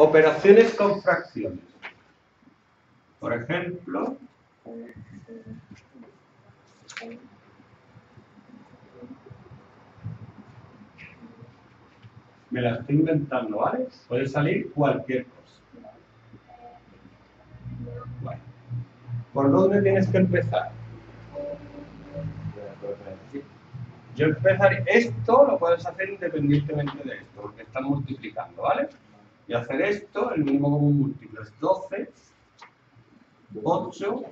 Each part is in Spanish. Operaciones con fracciones. Por ejemplo, me la estoy inventando, ¿vale? Puede salir cualquier cosa. Vale. ¿Por dónde tienes que empezar? Yo empezaré, esto lo puedes hacer independientemente de esto, porque están multiplicando, ¿vale? Y hacer esto, el mínimo común múltiplo es 12, 8,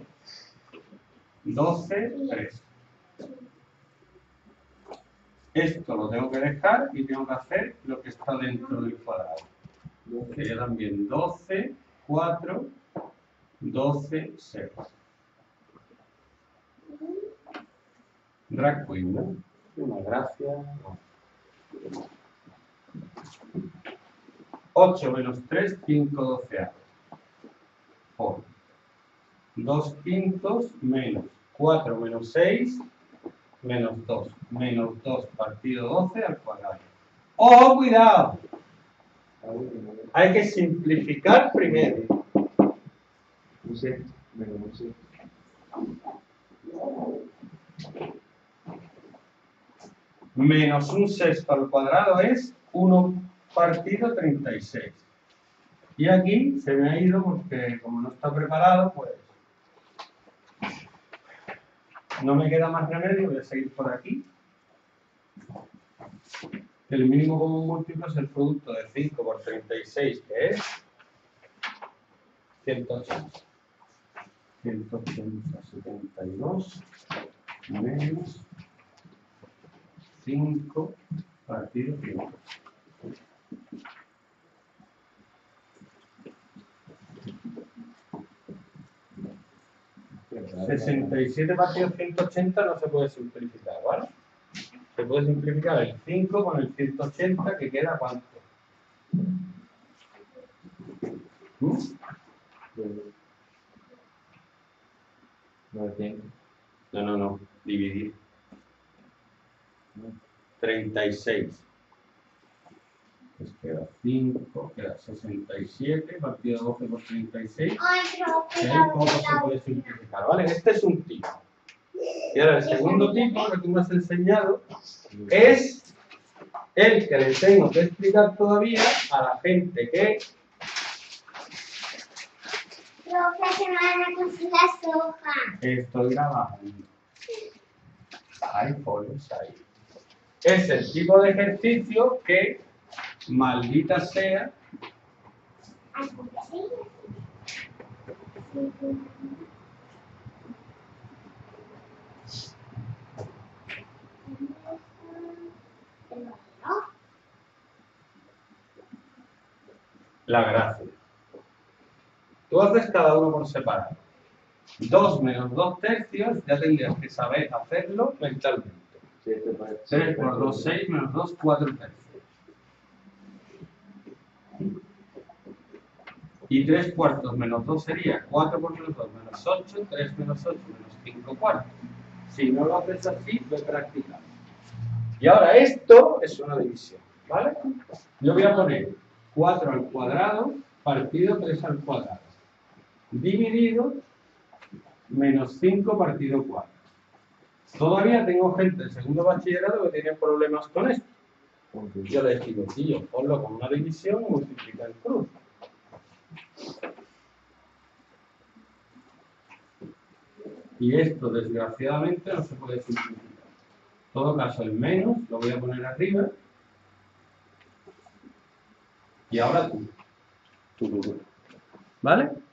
12, 3. Esto lo tengo que dejar y tengo que hacer lo que está dentro del cuadrado. Que quedan bien 12, 4, 12, 6. Drag queen, ¿no? Una gracia. 8 menos 3, 5 doceavos. Por 2 quintos menos 4 menos 6, menos 2. Menos 2 partido 12 al cuadrado. ¡Oh, cuidado! Hay que simplificar primero. Un sexto menos un sexto. Menos un sexto al cuadrado es 1 partido 36. Y aquí se me ha ido porque como no está preparado, pues no me queda más remedio, voy a seguir por aquí. El mínimo común múltiplo es el producto de 5 por 36, que es 180. 180, 72 menos 5 partido 5. Claro, 67 partido 180 no se puede simplificar, ¿vale? Se puede simplificar el 5 con el 180 que queda ¿cuánto? ¿Mm? 900. No, dividir. 36. Pues queda 5, queda 67, partido 12 por 36. ¿Cómo se puede simplificar? ¿Vale? Este es un tipo. Y ahora el segundo tipo que tú me has enseñado es el que le tengo que explicar todavía a la gente que... Profe, se me van a conseguir las hojas. Estoy grabando. Hay polos ahí. Es el tipo de ejercicio que... Maldita sea. La gracia. Tú haces cada uno por separado. 2 menos 2 tercios, ya tendrías que saber hacerlo mentalmente. 3 por 2, 6 menos 2, 4 tercios. Y 3 cuartos menos 2 sería 4 por menos 2 menos 8, 3 menos 8 menos 5 cuartos. Si no lo haces así, ve practicando. Y ahora esto es una división, ¿vale? Yo voy a poner 4 al cuadrado partido 3 al cuadrado. Dividido menos 5 partido 4. Todavía tengo gente de segundo bachillerato que tiene problemas con esto. Yo les digo, tío, ponlo con una división y multiplica el cruz. Y esto, desgraciadamente, no se puede simplificar. En todo caso, el menos lo voy a poner arriba. Y ahora tú. ¿Vale?